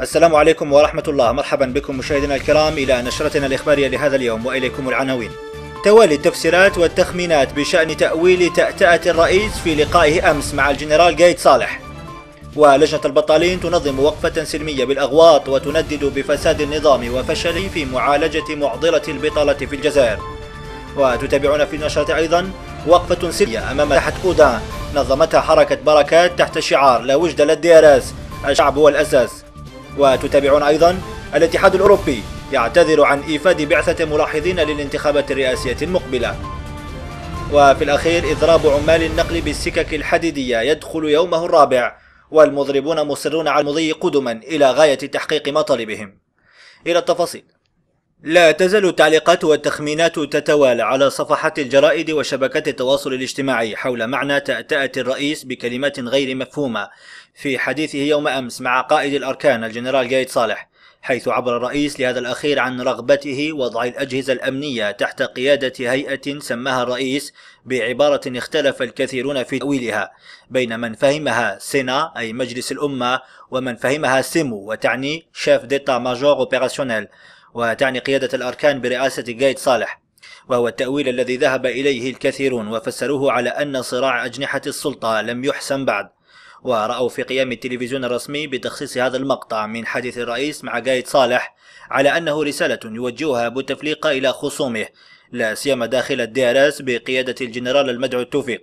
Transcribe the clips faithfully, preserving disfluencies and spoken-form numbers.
السلام عليكم ورحمة الله، مرحبا بكم مشاهدينا الكرام إلى نشرتنا الإخبارية لهذا اليوم وإليكم العناوين. توالي التفسيرات والتخمينات بشأن تأويل تأتأة الرئيس في لقائه أمس مع الجنرال قايد صالح. ولجنة البطالين تنظم وقفة سلمية بالأغواط وتندد بفساد النظام وفشله في معالجة معضلة البطالة في الجزائر. وتتابعون في النشرة أيضا وقفة سلمية أمام ساحة قودان نظمتها حركة بركات تحت شعار لا وجد للديارس، الشعب هو الأساس. وتتابعون أيضا الاتحاد الأوروبي يعتذر عن إيفاد بعثة ملاحظين للانتخابات الرئاسية المقبلة. وفي الأخير إضراب عمال النقل بالسكك الحديدية يدخل يومه الرابع والمضربون مصرون على المضي قدما إلى غاية تحقيق مطالبهم. إلى التفاصيل. لا تزال التعليقات والتخمينات تتوالى على صفحات الجرائد وشبكات التواصل الاجتماعي حول معنى تأتأة الرئيس بكلمات غير مفهومة في حديثه يوم أمس مع قائد الأركان الجنرال قايد صالح، حيث عبر الرئيس لهذا الأخير عن رغبته وضع الأجهزة الأمنية تحت قيادة هيئة سماها الرئيس بعبارة اختلف الكثيرون في تأويلها، بين من فهمها سينا أي مجلس الأمة ومن فهمها سيمو وتعني شيف ديتا ماجور أوبيراسيونيل وتعني قيادة الأركان برئاسة قايد صالح، وهو التأويل الذي ذهب إليه الكثيرون وفسروه على أن صراع أجنحة السلطة لم يحسم بعد، ورأوا في قيام التلفزيون الرسمي بتخصيص هذا المقطع من حديث الرئيس مع قايد صالح على أنه رسالة يوجهها بوتفليقة إلى خصومه لا سيما داخل الدي ار اس بقيادة الجنرال المدعو توفيق.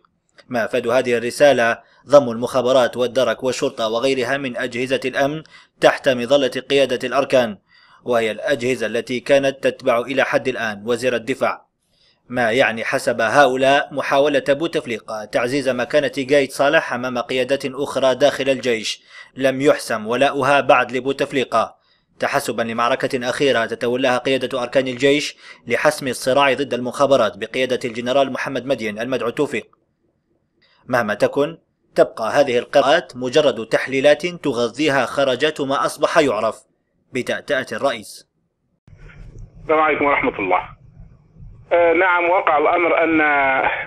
ما فاد هذه الرسالة ضم المخابرات والدرك والشرطة وغيرها من أجهزة الأمن تحت مظلة قيادة الأركان، وهي الأجهزة التي كانت تتبع إلى حد الآن وزير الدفاع، ما يعني حسب هؤلاء محاولة بوتفليقة تعزيز مكانة قايد صالح أمام قيادات أخرى داخل الجيش لم يحسم ولاؤها بعد لبوتفليقة، تحسبا لمعركة أخيرة تتولاها قيادة أركان الجيش لحسم الصراع ضد المخابرات بقيادة الجنرال محمد مدين المدعو توفيق. مهما تكن تبقى هذه القراءات مجرد تحليلات تغذيها خرجات ما أصبح يعرف بتأتأة الرئيس. السلام عليكم ورحمة الله. آه نعم، واقع الأمر أن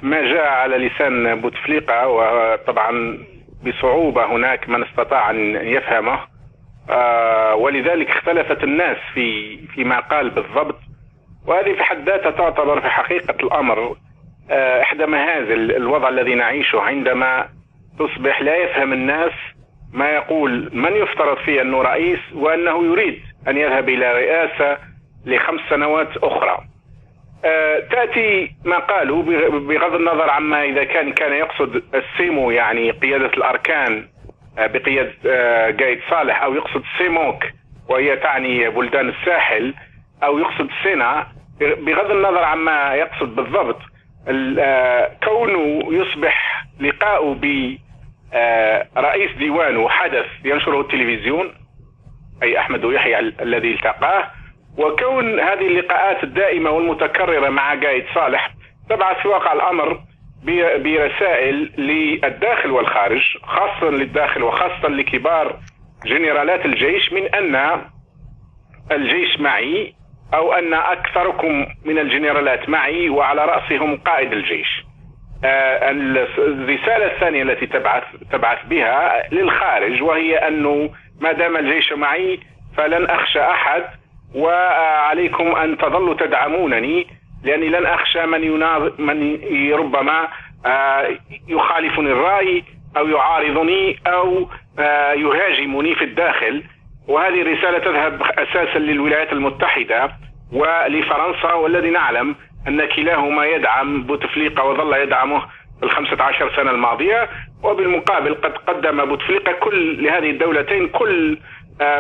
ما جاء على لسان بوتفليقة وطبعا بصعوبة هناك من استطاع أن يفهمه، آه ولذلك اختلفت الناس في فيما قال بالضبط، وهذه في حد ذاتها تعتبر في حقيقة الأمر آه إحدى مهازل الوضع الذي نعيشه، عندما تصبح لا يفهم الناس ما يقول من يفترض فيه أنه رئيس وأنه يريد أن يذهب إلى رئاسة لخمس سنوات أخرى. أه تأتي ما قالوا بغض النظر عما إذا كان كان يقصد السيمو يعني قيادة الأركان بقيادة أه قايد صالح، أو يقصد سيموك وهي تعني بلدان الساحل، أو يقصد سينا، بغض النظر عما يقصد بالضبط. أه كونه يصبح لقاؤه ب آه رئيس ديوانه حدث ينشره التلفزيون أي أحمد يحيى الذي التقاه، وكون هذه اللقاءات الدائمة والمتكررة مع قايد صالح تبعث في واقع الأمر برسائل للداخل والخارج، خاصة للداخل وخاصة لكبار جنرالات الجيش من أن الجيش معي أو أن أكثركم من الجنرالات معي وعلى رأسهم قائد الجيش. الرسالة الثانية التي تبعث تبعث بها للخارج وهي أنه ما دام الجيش معي فلن أخشى أحد، وعليكم أن تظلوا تدعمونني لأني لن أخشى من يناض من ربما يخالفني الرأي أو يعارضني أو يهاجمني في الداخل. وهذه الرسالة تذهب أساسا للولايات المتحدة ولفرنسا، والذي نعلم أن كلاهما يدعم بوتفليقة وظل يدعمه بالخمسة عشر سنة الماضية، وبالمقابل قد قدم بوتفليقة كل لهذه الدولتين كل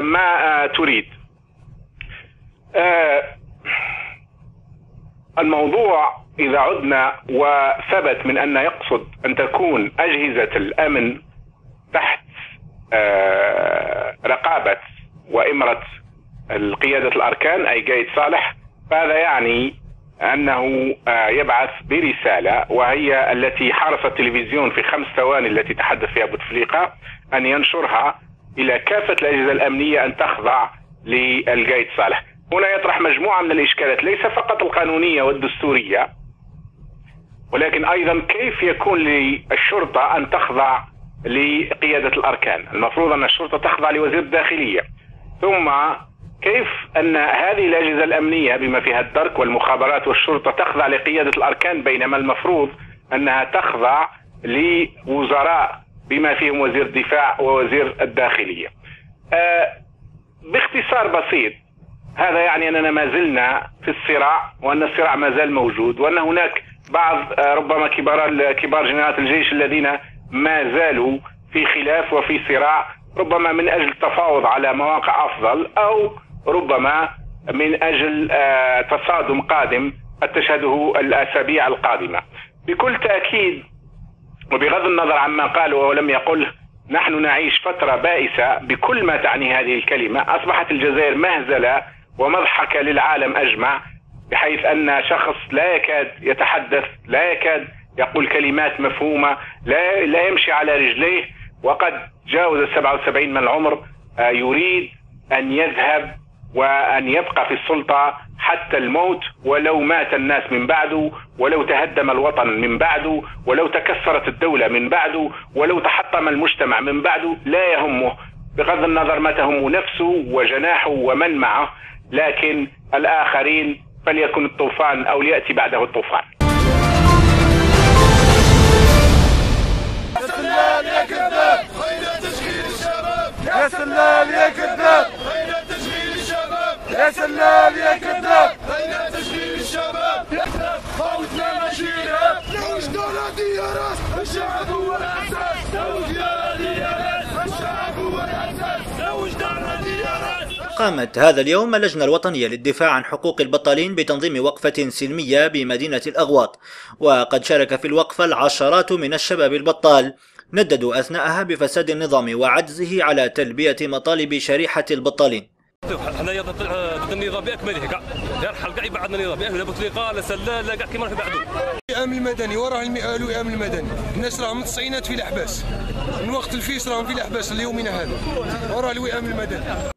ما تريد. الموضوع إذا عدنا وثبت من أن يقصد أن تكون أجهزة الأمن تحت رقابة وإمرة قيادة الأركان أي قايد صالح، فهذا يعني أنه يبعث برسالة وهي التي حرص التلفزيون في خمس ثواني التي تحدث فيها بوتفليقة أن ينشرها إلى كافة الأجهزة الأمنية أن تخضع للقايد صالح. هنا يطرح مجموعة من الإشكالات ليس فقط القانونية والدستورية، ولكن أيضا كيف يكون للشرطة أن تخضع لقيادة الأركان. المفروض أن الشرطة تخضع لوزير الداخلية، ثم كيف أن هذه الأجهزة الأمنية بما فيها الدرك والمخابرات والشرطة تخضع لقيادة الأركان، بينما المفروض أنها تخضع لوزراء بما فيهم وزير الدفاع ووزير الداخلية. أه باختصار بسيط، هذا يعني أننا ما زلنا في الصراع، وأن الصراع ما زال موجود، وأن هناك بعض ربما كبار كبار جنرالات الجيش الذين ما زالوا في خلاف وفي صراع، ربما من أجل التفاوض على مواقع أفضل، أو ربما من أجل تصادم قادم تشهده الأسابيع القادمة. بكل تأكيد وبغض النظر عما قال ولم يقله، نحن نعيش فترة بائسة بكل ما تعني هذه الكلمة. أصبحت الجزائر مهزلة ومضحكة للعالم أجمع، بحيث أن شخص لا يكاد يتحدث، لا يكاد يقول كلمات مفهومة، لا, لا يمشي على رجليه، وقد جاوز سبعة وسبعين من العمر، يريد أن يذهب وأن يبقى في السلطة حتى الموت، ولو مات الناس من بعده، ولو تهدم الوطن من بعده، ولو تكسرت الدولة من بعده، ولو تحطم المجتمع من بعده، لا يهمه، بغض النظر ما تهم نفسه وجناحه ومن معه، لكن الآخرين فليكن الطوفان أو ليأتي بعده الطوفان. يا سلام يا كذاب، خير تشغيل الشباب. يا سلام يا كذاب، خير تشغيل الشباب. يا سلام يا كذاب، خير تشغيل الشباب. فوتنا ماشينا لوش دولتي يا راس، الشعب هو الأساس، لوش دولتي يا راس، الشعب هو الأساس، لوش دولتي يا راس. قامت هذا اليوم اللجنة الوطنية للدفاع عن حقوق البطالين بتنظيم وقفة سلمية بمدينة الأغواط، وقد شارك في الوقفة العشرات من الشباب البطال، نددوا أثناءها بفساد النظام وعجزه على تلبية مطالب شريحة البطالين. حنايا ضد النظام باكمله، كاع غير حل كاع يبعدنا النظام، لا بوتفليقة لا سلال لا كاع كيما راح يبعدوا. الامن المدني وراه المئال والامن المدني، الناس راهم من التسعينات في الاحباس، من وقت الفيش راهم في الاحباس ليومنا هذا، وراه الامن المدني.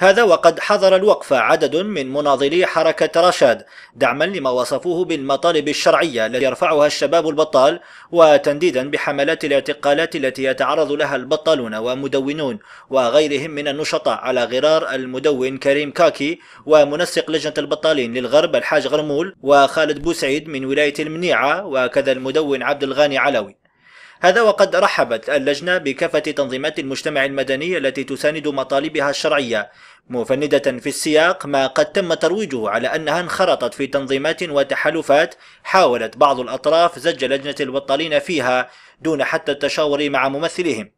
هذا وقد حضر الوقفة عدد من مناضلي حركة رشاد دعما لما وصفوه بالمطالب الشرعية التي يرفعها الشباب البطال، وتنديدا بحملات الاعتقالات التي يتعرض لها البطالون ومدونون وغيرهم من النشطاء، على غرار المدون كريم كاكي ومنسق لجنة البطالين للغرب الحاج غرمول وخالد بوسعيد من ولاية المنيعة، وكذا المدون عبد الغاني علوي. هذا وقد رحبت اللجنة بكافة تنظيمات المجتمع المدني التي تساند مطالبها الشرعية، مفندة في السياق ما قد تم ترويجه على أنها انخرطت في تنظيمات وتحالفات حاولت بعض الأطراف زج لجنة البطالين فيها دون حتى التشاور مع ممثليهم.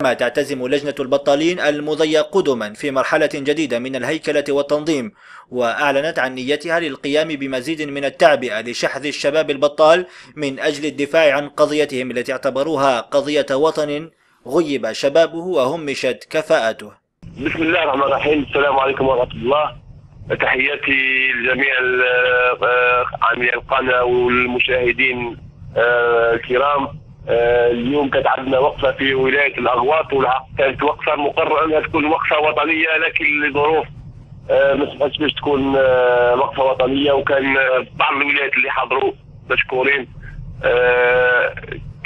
كما تعتزم لجنة البطالين المضي قدما في مرحلة جديدة من الهيكلة والتنظيم، وأعلنت عن نيتها للقيام بمزيد من التعبئة لشحذ الشباب البطال من أجل الدفاع عن قضيتهم التي اعتبروها قضية وطن غيب شبابه وهمشت كفاءته. بسم الله الرحمن الرحيم، السلام عليكم ورحمة الله، تحياتي لجميع عاملي القناة والمشاهدين الكرام. اليوم كانت عندنا وقفه في ولايه الاغواط، والحق كانت وقفه مقرر انها تكون وقفه وطنيه، لكن لظروف ما سمحتش باش تكون وقفه وطنيه، وكان بعض الولايات اللي حضروا مشكورين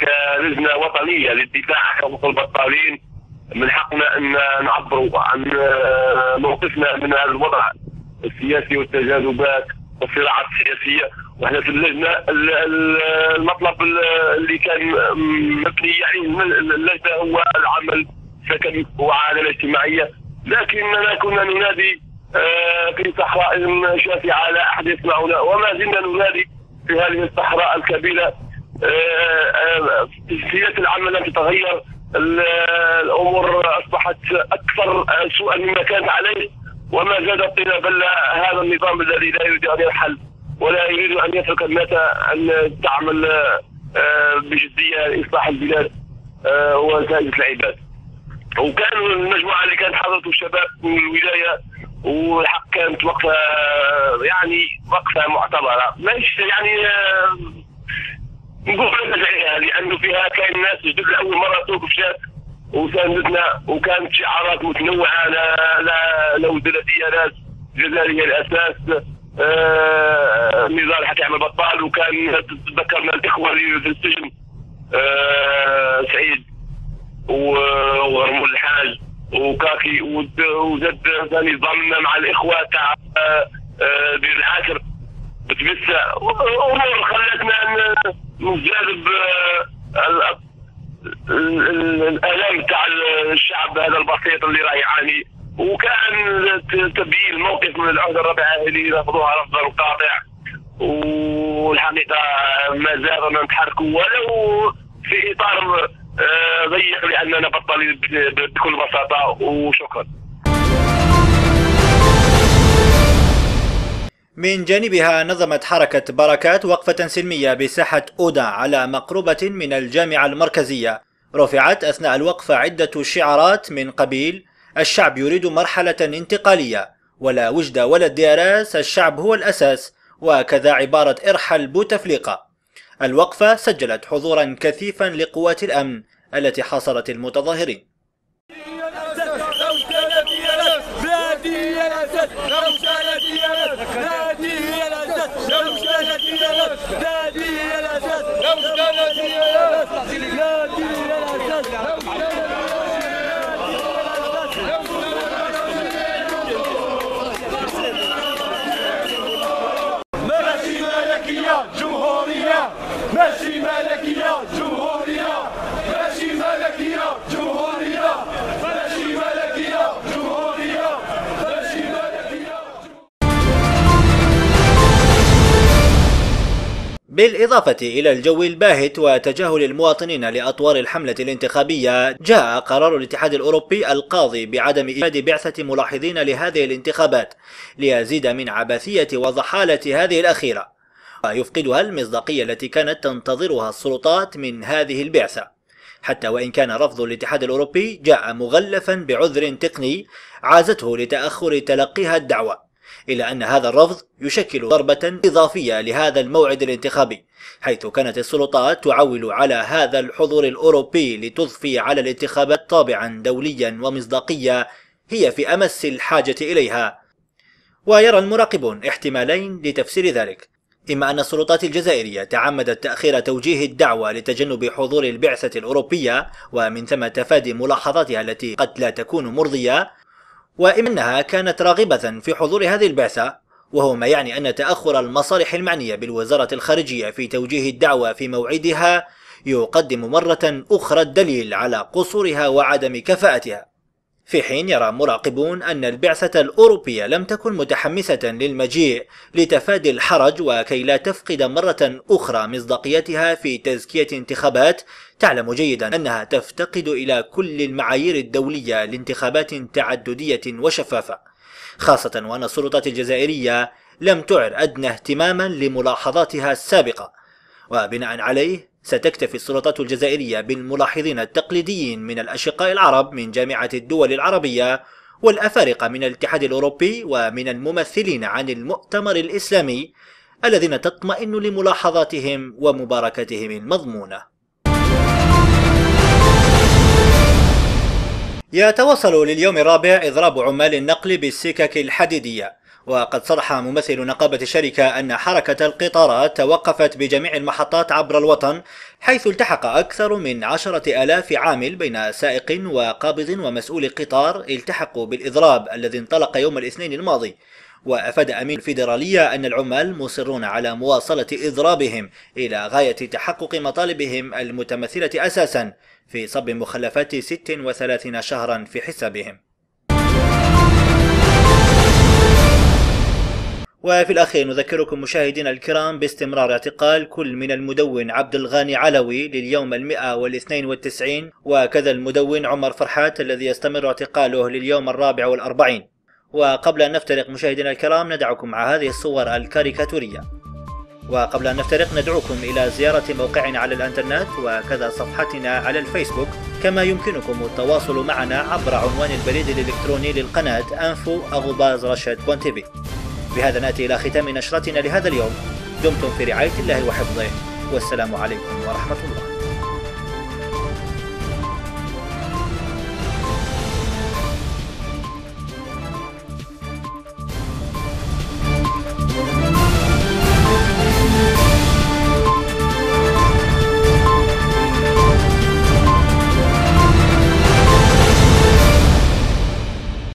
كلجنه وطنيه للدفاع عن حقوق البطالين. من حقنا ان نعبروا عن موقفنا من هذا الوضع السياسي والتجاذبات والصراعات السياسيه، واحنا في اللجنه المطلب اللي كان مبني يعني اللجنه هو العمل السكني والعداله الاجتماعيه، لكننا كنا ننادي في صحراء شاسعه لا احد يسمعنا، وما زلنا ننادي في هذه الصحراء الكبيره. سياسه العمل لم تتغير، الامور اصبحت اكثر سوءا مما كانت عليه، وما زاد الطين بل هذا النظام الذي لا يريد ان ينحل ولا يريد ان يترك الناس ان تعمل بجديه لاصلاح البلاد وسائر العباد. وكانوا المجموعه اللي كانت حضرت الشباب من الولايه، والحق كانت وقفه يعني وقفه معتبره، ماشي يعني نقول نرجع عليها، لانه فيها كان ناس جدد لاول مره توقف شاب وساندتنا، وكانت شعارات متنوعه لا لا لا ودلتيه ناس الجزائريه الاساس نضال حتى يعمل بطال، وكان تذكرنا الاخوه اللي في السجن سعيد وغرمول الحاج وكاكي، وزاد ثاني ضمنا مع الاخوه تاع دير العاشر بتبسه امور خلتنا نجاذب الالم تاع الشعب هذا البسيط اللي راه يعاني. وكان تبيين موقف من العهده الرابعه اللي رفضوها رفضا قاطع، والحقيقه ما زالنا نتحركوا ولو في اطار ضيق لاننا بطلين بكل بساطه. وشكرا. من جانبها نظمت حركة بركات وقفة سلمية بساحة أودا على مقربة من الجامعة المركزية، رفعت أثناء الوقفة عدة شعارات من قبيل: الشعب يريد مرحلة انتقالية، ولا وجد ولا الدياراس، الشعب هو الأساس، وكذا عبارة ارحل بوتفليقة. الوقفة سجلت حضورا كثيفا لقوات الأمن التي حاصرت المتظاهرين. ماشي ملكية جمهورية، ماشي ملكية جمهورية، ماشي ملكية جمهورية، ماشي ملكية جمهورية، ماشي ملكية. بالإضافة إلى الجو الباهت وتجاهل المواطنين لأطوار الحملة الانتخابية، جاء قرار الاتحاد الأوروبي القاضي بعدم إيجاد بعثة ملاحظين لهذه الانتخابات ليزيد من عبثية وضحالة هذه الأخيرة، ويفقدها المصداقية التي كانت تنتظرها السلطات من هذه البعثة، حتى وإن كان رفض الاتحاد الأوروبي جاء مغلفا بعذر تقني عازته لتأخر تلقيها الدعوة، إلا أن هذا الرفض يشكل ضربة إضافية لهذا الموعد الانتخابي، حيث كانت السلطات تعول على هذا الحضور الأوروبي لتضفي على الانتخابات طابعا دوليا ومصداقية هي في أمس الحاجة إليها. ويرى المراقبون احتمالين لتفسير ذلك: إما أن السلطات الجزائرية تعمدت تأخير توجيه الدعوة لتجنب حضور البعثة الأوروبية، ومن ثم تفادي ملاحظاتها التي قد لا تكون مرضية، وإما أنها كانت راغبة في حضور هذه البعثة، وهو ما يعني أن تأخر المصالح المعنية بالوزارة الخارجية في توجيه الدعوة في موعدها يقدم مرة أخرى الدليل على قصورها وعدم كفاءتها. في حين يرى مراقبون أن البعثة الأوروبية لم تكن متحمسة للمجيء لتفادي الحرج وكي لا تفقد مرة أخرى مصداقيتها في تزكية انتخابات تعلم جيدا أنها تفتقد إلى كل المعايير الدولية لانتخابات تعددية وشفافة، خاصة وأن السلطات الجزائرية لم تعر أدنى اهتماما لملاحظاتها السابقة. وبناء عليه ستكتفي السلطات الجزائرية بالملاحظين التقليديين من الأشقاء العرب من جامعة الدول العربية والأفارقة من الاتحاد الأوروبي ومن الممثلين عن المؤتمر الإسلامي الذين تطمئن لملاحظاتهم ومباركتهم المضمونة. يتواصل لليوم الرابع إضراب عمال النقل بالسكك الحديدية، وقد صرح ممثل نقابة الشركة أن حركة القطارات توقفت بجميع المحطات عبر الوطن، حيث التحق أكثر من عشرة آلاف عامل بين سائق وقابض ومسؤول قطار التحقوا بالإضراب الذي انطلق يوم الاثنين الماضي. وأفاد أمين الفيدرالية أن العمال مصرون على مواصلة إضرابهم إلى غاية تحقق مطالبهم المتمثلة أساسا في صب مخلفات ستة وثلاثين شهرا في حسابهم. وفي الأخير نذكركم مشاهدينا الكرام باستمرار اعتقال كل من المدون عبد الغاني علوي لليوم المئة والاثنين والتسعين، وكذا المدون عمر فرحات الذي يستمر اعتقاله لليوم الرابع والأربعين. وقبل أن نفترق مشاهدينا الكرام ندعكم مع هذه الصور الكاريكاتورية، وقبل أن نفترق ندعوكم إلى زيارة موقعنا على الإنترنت وكذا صفحتنا على الفيسبوك، كما يمكنكم التواصل معنا عبر عنوان البريد الإلكتروني للقناة info at rashad dot tv. بهذا نأتي إلى ختام نشرتنا لهذا اليوم، دمتم في رعاية الله وحفظه، والسلام عليكم ورحمة الله.